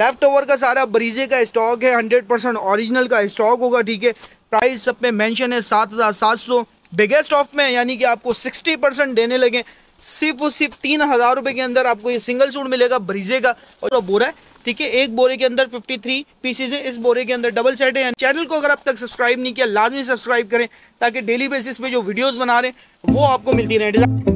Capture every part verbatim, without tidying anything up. Left over का सारा बरीजे का स्टॉक है, हंड्रेड परसेंट औरिजिनल का स्टॉक होगा। ठीक है, प्राइस सब पे मेंशन है सात हज़ार सात सौ। बिगेस्ट ऑफ में यानी कि आपको सिक्सटी परसेंट देने लगे, सिर्फ और सिर्फ तीन हज़ार रुपये के अंदर आपको ये सिंगल सूट मिलेगा बरीजे का। और जो बोरा है, ठीक है, एक बोरे के अंदर तिरेपन पीसेज है, इस बोरे के अंदर डबल सेट है। चैनल को अगर अब तक सब्सक्राइब नहीं किया लाजमी सब्सक्राइब करें, ताकि डेली बेसिस पे जो वीडियोस बना रहे हैं वो आपको मिलती रहे।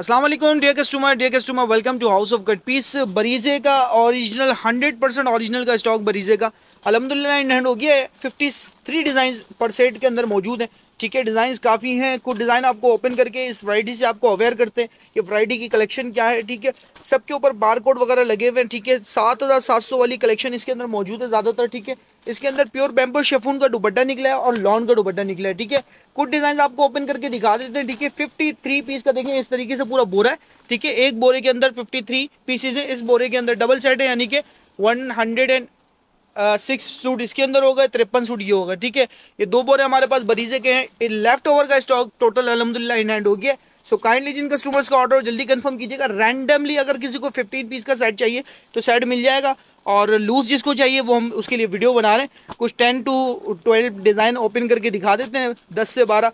अस्सलाम वालेकुम dear customer, dear customer welcome to house of cut piece. Bareeze का ओरिजिनल हंड्रेड परसेंट औरिजिनल का स्टॉक बरीजे का अलहमदिल्ला इन हैंड हो गया है। फिफ्टी थ्री डिज़ाइंस पर सेट के अंदर मौजूद हैं। ठीक है, डिज़ाइंस काफ़ी हैं, कुछ डिज़ाइन आपको ओपन करके इस वैरायटी से आपको अवेयर करते हैं कि वैरायटी की कलेक्शन क्या है। ठीक है, सबके ऊपर बारकोड वगैरह लगे हुए हैं। ठीक है, सात हज़ार सात सौ वाली कलेक्शन इसके अंदर मौजूद है ज़्यादातर। ठीक है, इसके अंदर प्योर बैम्बू शेफून का दुपट्टा निकला है और लॉन का दुपट्टा निकला है। ठीक है, कुछ डिज़ाइन आपको ओपन करके दिखा देते हैं। ठीक है, फिफ्टी थ्री पीस का देखें, इस तरीके से पूरा बोरा है। ठीक है, एक बोरे के अंदर फिफ्टी थ्री पीसीज है, इस बोरे के अंदर डबल सेट है, यानी कि one hundred and six uh, suit इसके अंदर होगा, तिरपन सूट ये होगा। ठीक है, ये दो बोरे हमारे पास बरीजे के हैं। लेफ्ट ओवर का स्टॉक टोटल अलहमदिल्ला इन हैंड हो गया। सो काइंडली जिन कस्टमर्स का ऑर्डर जल्दी कंफर्म कीजिएगा। रैंडमली अगर किसी को फिफ्टीन पीस का सेट चाहिए तो सेट मिल जाएगा, और लूज जिसको चाहिए वो हम उसके लिए वीडियो बना रहे हैं। कुछ ten to twelve design open करके दिखा देते हैं, दस से बारह।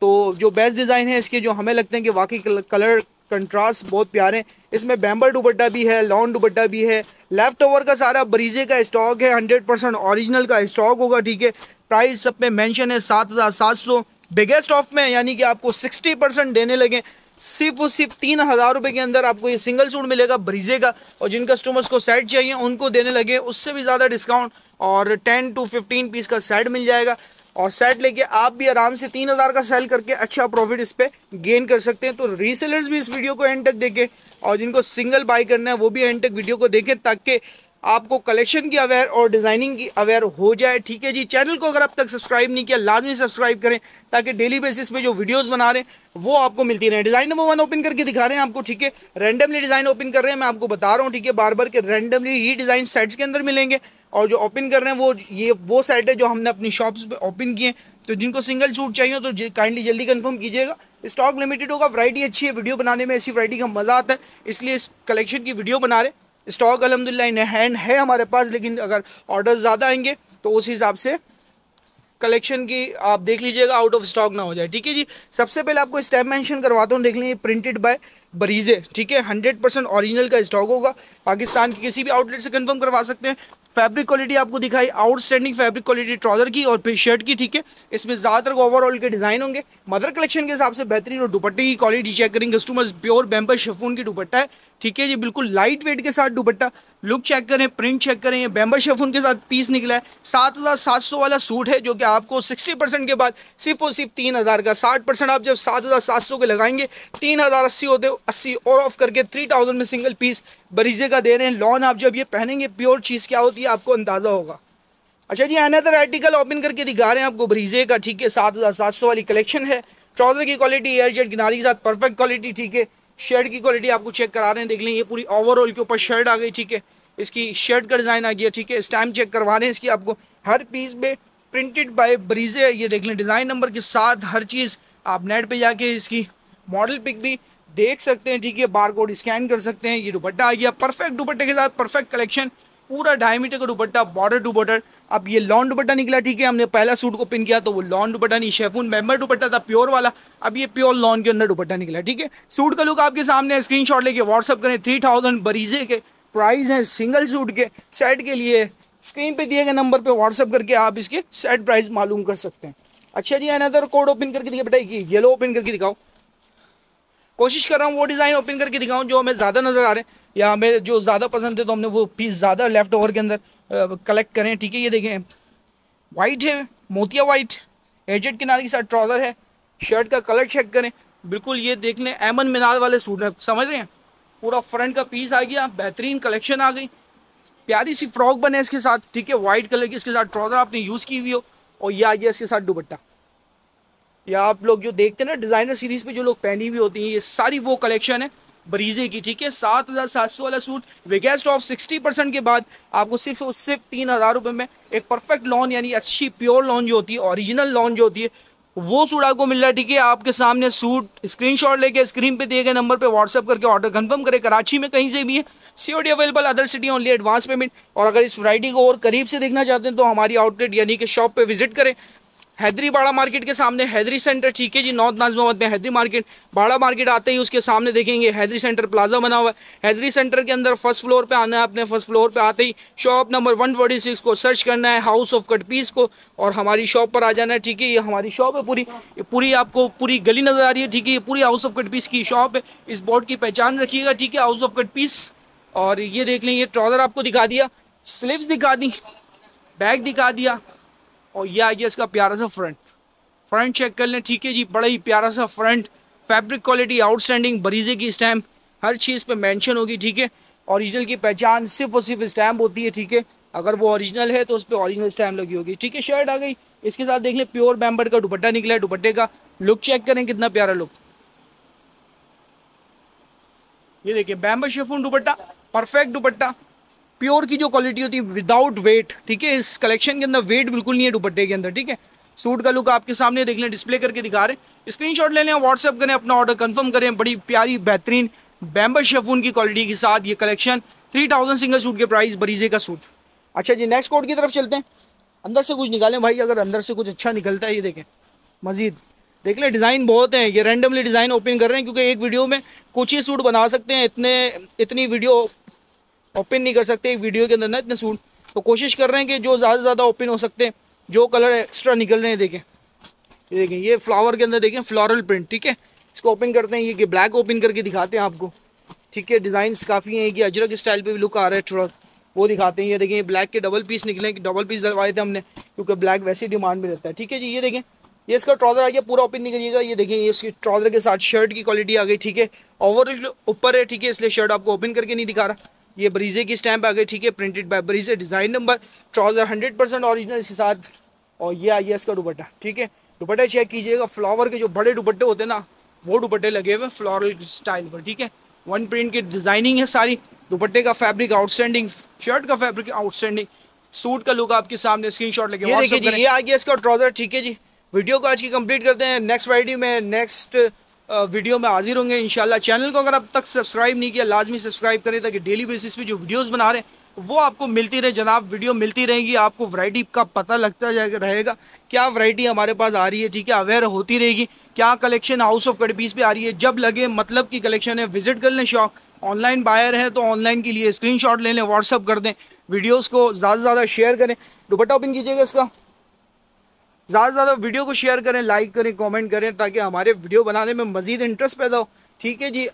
तो जो बेस्ट डिज़ाइन है इसके, जो हमें लगते हैं कि वाकई कलर कंट्रास्ट बहुत प्यारे हैं, इसमें बैम्बर दुपट्टा भी है, लॉन दुपट्टा भी है। लेफ्ट ओवर का सारा बरीजे का स्टॉक है, हंड्रेड परसेंट औरिजिनल का स्टॉक होगा। ठीक है, प्राइस सब पे मेंशन है सात हज़ार सात सौ। बिगेस्ट ऑफ में यानी कि आपको सिक्सटी परसेंट देने लगे, सिर्फ और सिर्फ तीन हज़ार रुपये के अंदर आपको ये सिंगल सूट मिलेगा बरीजे का। और जिन कस्टमर्स को सेट चाहिए उनको देने लगे उससे भी ज़्यादा डिस्काउंट, और टेन टू फिफ्टीन पीस का सेट मिल जाएगा। और सेट लेके आप भी आराम से तीन हज़ार का सेल करके अच्छा प्रॉफिट इस पर गेन कर सकते हैं। तो रीसेलर्स भी इस वीडियो को एंड तक देखें, और जिनको सिंगल बाई करना है वो भी एंड तक वीडियो को देखें, ताकि आपको कलेक्शन की अवेयर और डिज़ाइनिंग की अवेयर हो जाए। ठीक है जी, चैनल को अगर अब तक सब्सक्राइब नहीं किया लाजमी सब्सक्राइब करें, ताकि डेली बेसिस पे जो वीडियोस बना रहे हैं वो आपको मिलती रहे। डिज़ाइन नंबर वन ओपन करके दिखा रहे हैं आपको। ठीक है, रैंडमली डिज़ाइन ओपन कर रहे हैं, मैं आपको बता रहा हूँ। ठीक है, बार बार के रैंडमली ही डिज़ाइन सेट्स के अंदर मिलेंगे, और जो ओपन कर रहे हैं वो ये वो सेट है जो हमने अपनी शॉप्स पे ओपन किए हैं। तो जिनको सिंगल सूट चाहिए तो काइंडली जल्दी कंफर्म कीजिएगा, स्टॉक लिमिटेड होगा। वैरायटी अच्छी है, वीडियो बनाने में ऐसी वैरायटी का मज़ा आता है, इसलिए इस कलेक्शन की वीडियो बना रहे। स्टॉक अलहमदिल्ला इन हैंड है हमारे पास, लेकिन अगर ऑर्डर ज़्यादा आएंगे तो उस हिसाब से कलेक्शन की आप देख लीजिएगा, आउट ऑफ स्टॉक ना हो जाए। ठीक है जी, सबसे पहले आपको स्टैम्प मेंशन करवाता हूँ, देख लें, प्रिंटेड बाय बरीजे। ठीक है, हंड्रेड परसेंट औरिजिनल का स्टॉक होगा, पाकिस्तान के किसी भी आउटलेट से कंफर्म करवा सकते हैं। फैब्रिक क्वालिटी आपको दिखाई, आउटस्टैंडिंग फैब्रिक क्वालिटी ट्राउजर की और फिर शर्ट की। ठीक है, इसमें ज़्यादातर ओवरऑल के डिज़ाइन होंगे मदर कलेक्शन के हिसाब से बेहतरीन। और दुपट्टे की क्वालिटी चेक करेंगे कस्टमर्स, प्योर बैम्पर शेफून की दुपट्टा है। ठीक है जी, बिल्कुल लाइट वेट के साथ दुपट्टा, लुक चेक करें, प्रिंट चेक करें, बैम्पर शेफून के साथ पीस निकला है। सात हज़ार सात सौ वाला सूट है, जो कि आपको सिक्सटी परसेंट के बाद सिर्फ और सिर्फ तीन हज़ार का, साठ परसेंट आप जब सात हज़ार सात सौ के लगाएंगे, तीन हज़ार अस्सी होते अस्सी और ऑफ करके थ्री थाउजेंड में सिंगल पीस बरीजे का दे रहे हैं। लॉन आप जब ये पहनेंगे, प्योर चीज़ क्या होती है आपको अंदाज़ा होगा। अच्छा जी, अनदर आर्टिकल ओपन करके दिखा रहे हैं आपको बरीजे का। ठीक है, सात हज़ार सात सौ वाली कलेक्शन है, ट्राउज़र की क्वालिटी एयर जेट किनारी के साथ परफेक्ट क्वालिटी। ठीक है, शर्ट की क्वालिटी आपको चेक करा रहे हैं, देख लें, ये पूरी ओवरऑल के ऊपर शर्ट आ गई। ठीक है, इसकी शर्ट का डिज़ाइन आ गया। ठीक है, स्टैम्प चेक करवा रहे हैं इसकी आपको, हर पीस में प्रिंटेड बाय बरीजे, ये देख लें डिज़ाइन नंबर के साथ हर चीज़। आप नेट पर जाके इसकी मॉडल पिक भी देख सकते हैं। ठीक है, बार कोड स्कैन कर सकते हैं। ये दुपट्टा आ गया, परफेक्ट दुपट्टे के साथ परफेक्ट कलेक्शन, पूरा ढाई मीटर का दुपट्टा, बॉर्डर टू बॉर्डर। अब ये लॉन दुपट्टा निकला। ठीक है, हमने पहला सूट को पिन किया तो वो लॉन दुपट्टा नहीं, शेफून मेम्बर दुपट्टा था प्योर वाला, अब ये प्योर लॉन के अंदर दुपट्टा निकला। ठीक है, सूट का लुक आपके सामने, स्क्रीनशॉट लेके व्हाट्सअप करें। थ्री थाउजेंड बरीजे के प्राइस हैं सिंगल सूट के। सेट के लिए स्क्रीन पर दिए गए नंबर पर व्हाट्सअप करके आप इसके सेट प्राइस मालूम कर सकते हैं। अच्छा जी, अनदर कोड ओपन करके दिखाओ बेटा, येलो ओपन करके दिखाओ। कोशिश कर रहा हूँ वो डिज़ाइन ओपन करके दिखाऊँ जो हमें ज़्यादा नज़र आ रहे हैं या हमें जो ज़्यादा पसंद है, तो हमने वो पीस ज़्यादा लेफ्ट ओवर के अंदर कलेक्ट करें। ठीक है, ये देखें वाइट है, मोतिया वाइट एजेड किनारे के साथ ट्राउज़र है। शर्ट का कलर चेक करें, बिल्कुल ये देख लें एमन मीनार वाले सूट है, समझ रहे हैं। पूरा फ्रंट का पीस आ गया, बेहतरीन कलेक्शन आ गई, प्यारी सी फ्रॉक बने इसके साथ। ठीक है, वाइट कलर की इसके साथ ट्राउज़र आपने यूज़ की हुई हो, और यह आ गया इसके साथ दुपट्टा। या आप लोग जो देखते हैं ना डिज़ाइनर सीरीज़ पे जो लोग पहनी हुई होती हैं, ये सारी वो कलेक्शन है बरीजे की। ठीक है, सात हज़ार सात सौ वाला suit biggest off sixty percent के बाद आपको सिर्फ और सिर्फ तीन हज़ार रुपये में एक परफेक्ट लॉन, यानी अच्छी प्योर लॉन जो होती है, ओरिजिनल लॉन जो होती है, वो सूट आपको मिल रहा है। ठीक है, आपके सामने सूट स्क्रीनशॉट लेके स्क्रीन पे दिए गए नंबर पे व्हाट्सअप करके ऑर्डर कंफर्म करें। कराची में कहीं से भी है, COD available, other city only advance payment. और अगर इस वैरायटी को और करीब से देखना चाहते हैं तो हमारी आउटलेट यानी कि शॉप पे विजिट करें, हैदरी बाड़ा मार्केट के सामने हैदरी सेंटर। ठीक है जी, नॉर्थ नाजमाबाद में हैदरी मार्केट, बाड़ा मार्केट आते ही उसके सामने देखेंगे हैदरी सेंटर प्लाजा बना हुआ है। हैदरी सेंटर के अंदर फर्स्ट फ्लोर पे आना है, अपने फर्स्ट फ्लोर पे आते ही shop number one forty six को सर्च करना है, हाउस ऑफ कट पीस को, और हमारी शॉप पर आ जाना है। ठीक है, ये हमारी शॉप है, पूरी पूरी आपको पूरी गली नज़र आ रही है। ठीक है, ये पूरी हाउस ऑफ कट पीस की शॉप है, इस बोर्ड की पहचान रखिएगा। ठीक है, हाउस ऑफ कट पीस। और ये देख लें, ये ट्राउज़र आपको दिखा दिया, स्लीव्स दिखा दी, बैग दिखा दिया, और यह आ गया इसका प्यारा सा फ्रंट। फ्रंट चेक कर लें। ठीक है जी, बड़ा ही प्यारा सा front, fabric quality outstanding, Bareeze की स्टैम्प हर चीज़ पे मेंशन होगी। ठीक है, ओरिजिनल की पहचान सिर्फ और सिर्फ स्टैम्प होती है। ठीक है, अगर वो ओरिजिनल है तो उस पर ओरिजिनल स्टैम्प लगी होगी। ठीक है, शर्ट आ गई, इसके साथ देख लें प्योर बैम्बर का दुपट्टा निकला है। दुपट्टे का लुक चेक करें, कितना प्यारा लुक, ये देखिए बैम्बर chiffon dupatta, perfect dupatta, pure की जो क्वालिटी होती है, विदाउट वेट। ठीक है, इस कलेक्शन के अंदर वेट बिल्कुल नहीं है दुपट्टे के अंदर। ठीक है, सूट का लुक आपके सामने देख लें, डिस्प्ले करके दिखा रहे, स्क्रीनशॉट ले लें, व्हाट्सएप करें, अपना ऑर्डर कंफर्म करें। बड़ी प्यारी बेहतरीन बैम्बर शिफॉन की क्वालिटी के साथ ये collection, three thousand single suit के प्राइस, बरीजे का सूट। अच्छा जी, नेक्स्ट कोड की तरफ चलते हैं, अंदर से कुछ निकालें भाई, अगर अंदर से कुछ अच्छा निकलता है। ये देखें मजीद देख लें, डिज़ाइन बहुत हैं, ये रेंडमली डिज़ाइन ओपन कर रहे हैं क्योंकि एक वीडियो में कुछ ही सूट बना सकते हैं, इतने इतनी वीडियो ओपन नहीं कर सकते एक वीडियो के अंदर ना इतने सूट, तो कोशिश कर रहे हैं कि जो ज़्यादा से ज़्यादा ओपन हो सकते हैं। जो कलर एक्स्ट्रा निकल रहे हैं देखें, ये देखें ये फ्लावर के अंदर देखें फ्लोरल प्रिंट। ठीक है, इसको ओपन करते हैं, ये कि ब्लैक ओपन करके दिखाते हैं आपको। ठीक है, डिज़ाइंस काफ़ी हैं, कि अजरक स्टाइल पे भी लुक आ रहा है थोड़ा, वो दिखाते हैं। ये देखें, ये ब्लैक के डबल पीस निकले, डबल पीस डलवाए थे हमने क्योंकि ब्लैक वैसे डिमांड में रहता है। ठीक है जी, ये देखें, ये इसका ट्राउज़र आ गया, पूरा ओपन नहीं करिएगा। ये देखें, ये इसके ट्राउज़र के साथ शर्ट की क्वालिटी आ गई। ठीक है, ओवरऑल ऊपर है। ठीक है, इसलिए शर्ट आपको ओपन करके नहीं दिखा रहा। ये बरीजे की स्टैम्प आ गई। ठीक है, printed by Bareeze, design number, trouser hundred percent original इसके साथ, और ये आ गया इसका दुपट्टा। ठीक है, दुपट्टा चेक कीजिएगा, फ्लावर के जो बड़े दुपट्टे होते हैं ना, वो दुपट्टे लगे हुए फ्लोरल स्टाइल पर। ठीक है, वन प्रिंट की डिज़ाइनिंग है सारी, दुपट्टे का फैब्रिक आउटस्टैंडिंग, शर्ट का फैब्रिक आउटस्टैंडिंग, सूट का लुक आपके सामने, स्क्रीनशॉट लेके ये देखिए जी, ये आ गया इसका ट्राउज़र। ठीक है जी, वीडियो को आज की कंप्लीट करते हैं, नेक्स्ट वैरायटी में नेक्स्ट वीडियो में हाजिर होंगे इंशाल्लाह। चैनल को अगर अब तक सब्सक्राइब नहीं किया, लाजमी सब्सक्राइब करें ताकि डेली बेसिस पे जो वीडियोस बना रहे हैं वो आपको मिलती रहे। जनाब, वीडियो मिलती रहेगी, आपको वैरायटी का पता लगता जाएगा, रहेगा क्या वैरायटी हमारे पास आ रही है। ठीक है, अवेयर होती रहेगी क्या collection house of cut piece पे आ रही है। जब लगे मतलब की कलेक्शन है, विजिट कर लें शॉप। ऑनलाइन बायर है तो ऑनलाइन के लिए स्क्रीनशॉट ले लें, व्हाट्सअप कर दें, वीडियोज़ को ज़्यादा से ज़्यादा शेयर करें। दुपट्टा ओपन कीजिएगा इसका, ज़्यादा से ज़्यादा वीडियो को शेयर करें, लाइक करें, कमेंट करें, ताकि हमारे वीडियो बनाने में मज़ीद इंटरेस्ट पैदा हो। ठीक है जी,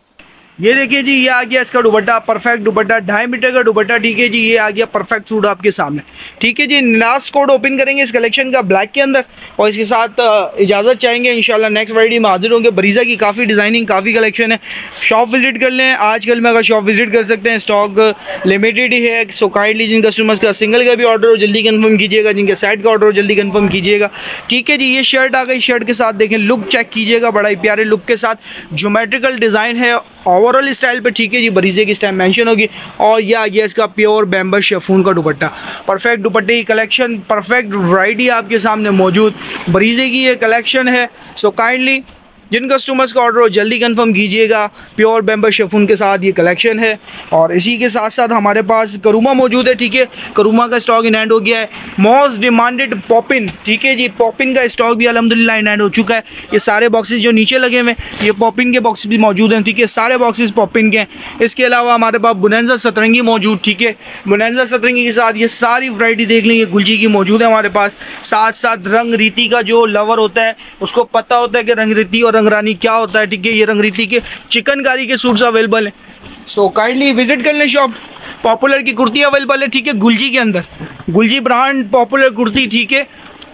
ये देखिए जी, ये आ गया इसका दुपट्टा, परफेक्ट दुपट्टा, ढाई मीटर का दुपट्टा। ठीक है जी, ये आ गया परफेक्ट सूट आपके सामने। ठीक है जी, लास्ट कोड ओपन करेंगे इस कलेक्शन का, ब्लैक के अंदर, और इसके साथ इजाज़त चाहेंगे। इंशाल्लाह नेक्स्ट वैरायटी में हाजिर होंगे। बरीजा की काफ़ी डिज़ाइनिंग, काफ़ी कलेक्शन है, शॉप विजिट कर लें। आजकल में अगर शॉप विजिट कर सकते हैं, स्टॉक लिमिटेड ही है, सो काइंडली जिन कस्टमर्स का सिंगल का भी ऑर्डर हो जल्दी कन्फर्म कीजिएगा, जिनके सेट का ऑर्डर हो जल्दी कन्फर्म कीजिएगा। ठीक है जी, ये शर्ट आ गई, शर्ट के साथ देखें लुक चेक कीजिएगा, बड़ा ही प्यारे लुक के साथ, ज्योमेट्रिकल डिज़ाइन है ओवरऑल स्टाइल पे। ठीक है जी, बरीजे की स्टाइल मेंशन होगी, और यह आ गया इसका प्योर बैम्बर शिफॉन का दुपट्टा, परफेक्ट दुपट्टे की कलेक्शन, परफेक्ट वैरायटी आपके सामने मौजूद, बरीजे की ये कलेक्शन है। सो काइंडली जिन कस्टमर्स का ऑर्डर हो जल्दी कंफर्म कीजिएगा, प्योर बैम्बर शिफॉन के साथ ये कलेक्शन है। और इसी के साथ साथ हमारे पास करूमा मौजूद है। ठीक है, करूमा का स्टॉक इन हैंड हो गया है, मोस्ट डिमांडेड पॉपिन। ठीक है जी, पॉपिन का स्टॉक भी अल्हम्दुलिल्लाह इन हैंड हो चुका है। ये सारे बॉक्सेस जो नीचे लगे हुए हैं, ये पॉपिन के बॉक्सेस भी मौजूद हैं। ठीक है, सारे बॉक्सेस पॉपिन के हैं। इसके अलावा हमारे पास बोनांजा सतरंगी मौजूद। ठीक है, बोनांजा सतरंगी के साथ ये सारी वैरायटी देख लेंगे, गुल जी की मौजूद है हमारे पास। साथ साथ रंग रीति का जो लवर होता है उसको पता होता है कि रंग रीति और रंगरानी क्या होता है, ठीक है। ये रंगरीती के चिकनकारी के सूट्स अवेलेबल हैं, सो काइंडली विजिट कर लें शॉप। पॉपुलर की कुर्ती अवेलेबल है, ठीक है, गुल जी के अंदर, गुल जी ब्रांड पॉपुलर कुर्ती, ठीक है।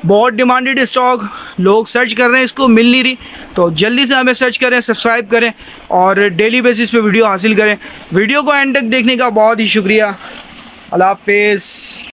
बहुत डिमांडेड स्टॉक, लोग सर्च कर रहे हैं, इसको मिल नहीं रही, तो जल्दी से हमें सर्च करें, सब्सक्राइब करें और डेली बेसिस पे वीडियो हासिल करें। वीडियो को एंड तक देखने का बहुत ही शुक्रिया। अल्लाह हाफिज़।